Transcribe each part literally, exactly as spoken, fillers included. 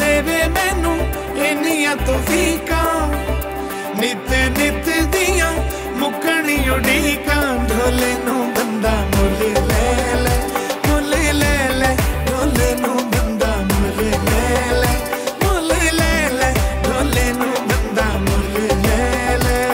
देवे मैनू इनिया तौफीका नित नित दिया मुकनी उड़ीका ढोले नू बंदा मुले ले ले मुले ले ले ढोले नू बंदा मुले ले ले मुले ले ले ढोले नू बंदा मुले ले ले।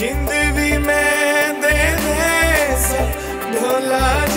जिंदगी में दे दे ढोला